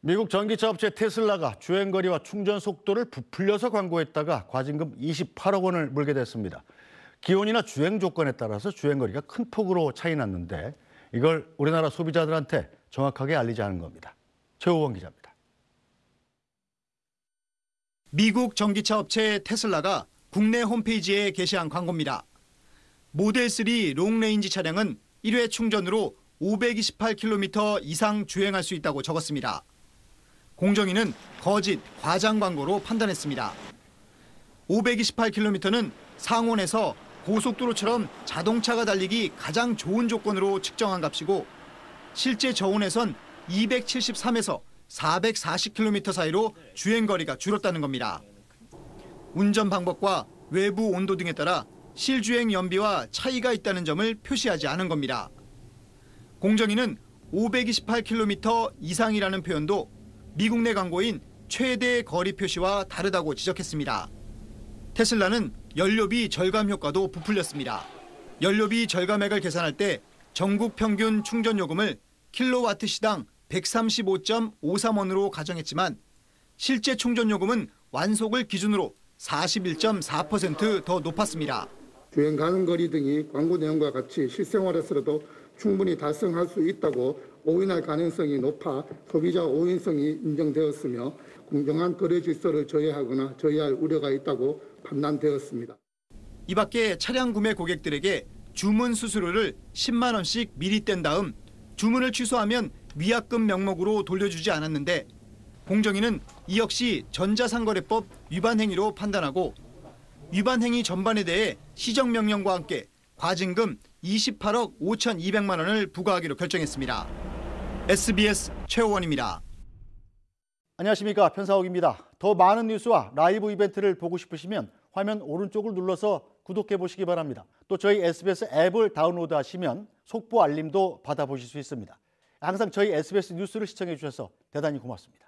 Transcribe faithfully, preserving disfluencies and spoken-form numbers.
미국 전기차 업체 테슬라가 주행거리와 충전 속도를 부풀려서 광고했다가 과징금 이십팔억 원을 물게 됐습니다. 기온이나 주행 조건에 따라서 주행거리가 큰 폭으로 차이 났는데 이걸 우리나라 소비자들한테 정확하게 알리자는 겁니다. 최호원 기자입니다. 미국 전기차 업체 테슬라가 국내 홈페이지에 게시한 광고입니다. 모델삼 롱레인지 차량은 일 회 충전으로 오백이십팔 킬로미터 이상 주행할 수 있다고 적었습니다. 공정위는 거짓, 과장 광고로 판단했습니다. 오백이십팔 킬로미터는 상온에서 고속도로처럼 자동차가 달리기 가장 좋은 조건으로 측정한 값이고 실제 저온에선 이백칠십삼에서 사백사십 킬로미터 사이로 주행거리가 줄었다는 겁니다. 운전 방법과 외부 온도 등에 따라 실주행 연비와 차이가 있다는 점을 표시하지 않은 겁니다. 공정위는 오백이십팔 킬로미터 이상이라는 표현도 미국 내 광고인 최대 거리 표시와 다르다고 지적했습니다. 테슬라는 연료비 절감 효과도 부풀렸습니다. 연료비 절감액을 계산할 때 전국 평균 충전 요금을 킬로와트시당 백삼십오 점 오삼 원으로 가정했지만 실제 충전 요금은 완속을 기준으로 사십일 점 사 퍼센트 더 높았습니다. 주행 가는 거리 등이 광고 내용과 같이 실생활에서도 충분히 달성할 수 있다고 오인할 가능성이 높아 소비자 오인성이 인정되었으며 공정한 거래 질서를 저해하거나 저해할 우려가 있다고 판단되었습니다. 이 밖에 차량 구매 고객들에게 주문 수수료를 십만 원씩 미리 뗀 다음 주문을 취소하면 위약금 명목으로 돌려주지 않았는데 공정위는 이 역시 전자상거래법 위반 행위로 판단하고 위반 행위 전반에 대해 시정명령과 함께 과징금 이십팔억 오천이백만 원을 부과하기로 결정했습니다. 에스비에스 최호원입니다. 안녕하십니까. 편사옥입니다. 더 많은 뉴스와 라이브 이벤트를 보고 싶으시면 화면 오른쪽을 눌러서 구독해 보시기 바랍니다. 또 저희 에스비에스 앱을 다운로드하시면 속보 알림도 받아보실 수 있습니다. 항상 저희 에스비에스 뉴스를 시청해 주셔서 대단히 고맙습니다.